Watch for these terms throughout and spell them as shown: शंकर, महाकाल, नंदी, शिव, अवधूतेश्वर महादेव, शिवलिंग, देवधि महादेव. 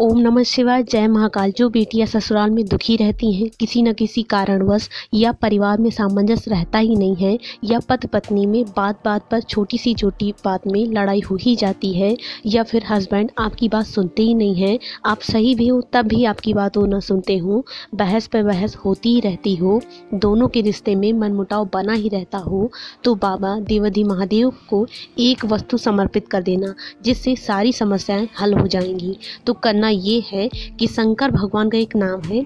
ओम नमः शिवाय। जय महाकाल। जो बेटियां ससुराल में दुखी रहती हैं, किसी न किसी कारणवश, या परिवार में सामंजस्य रहता ही नहीं है, या पति पत्नी में बात बात पर छोटी सी छोटी बात में लड़ाई हो ही जाती है, या फिर हस्बैंड आपकी बात सुनते ही नहीं है, आप सही भी हो तब भी आपकी बात वो ना सुनते हों, बहस पर बहस होती ही रहती हो, दोनों के रिश्ते में मनमुटाव बना ही रहता हो, तो बाबा देवधि महादेव को एक वस्तु समर्पित कर देना, जिससे सारी समस्याएँ हल हो जाएंगी। तो करना ये है कि शंकर भगवान का एक नाम है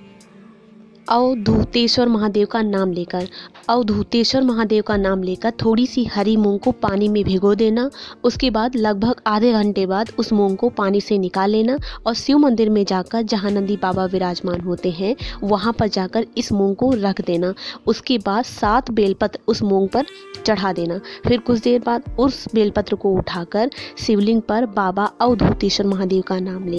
अवधूतेश्वर महादेव का नाम लेकर, अवधूतेश्वर महादेव का नाम लेकर थोड़ी सी हरी मूंग को पानी में भिगो देना। उसके बाद लगभग आधे घंटे बाद उस मूंग को पानी से निकाल लेना और शिव मंदिर में जाकर, जहाँ नंदी बाबा विराजमान होते हैं, वहाँ पर जाकर इस मूंग को रख देना। उसके बाद 7 बेलपत्र उस मूंग पर चढ़ा देना। फिर कुछ देर बाद उस बेलपत्र को उठाकर शिवलिंग पर बाबा अवधूतेश्वर महादेव का नाम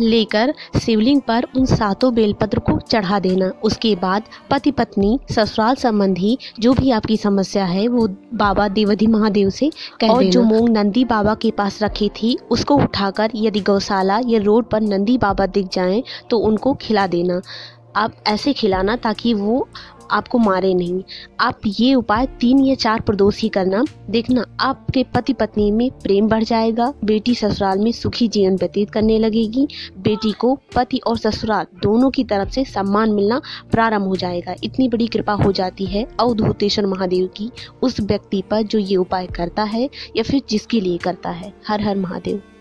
लेकर शिवलिंग पर उन 7 बेलपत्र को चढ़ा देना। उसके बाद पति पत्नी ससुराल संबंधी जो भी आपकी समस्या है वो बाबा देवधि महादेव से कह देना। जो मूंग नंदी बाबा के पास रखी थी उसको उठाकर यदि गौशाला या रोड पर नंदी बाबा दिख जाएं तो उनको खिला देना। आप ऐसे खिलाना ताकि वो आपको मारे नहीं। आप ये उपाय 3 या 4 प्रदोष ही करना। देखना आपके पति पत्नी में प्रेम बढ़ जाएगा, बेटी ससुराल में सुखी जीवन व्यतीत करने लगेगी, बेटी को पति और ससुराल दोनों की तरफ से सम्मान मिलना प्रारंभ हो जाएगा। इतनी बड़ी कृपा हो जाती है अवधूतेश्वर महादेव की उस व्यक्ति पर जो ये उपाय करता है या फिर जिसके लिए करता है। हर हर महादेव।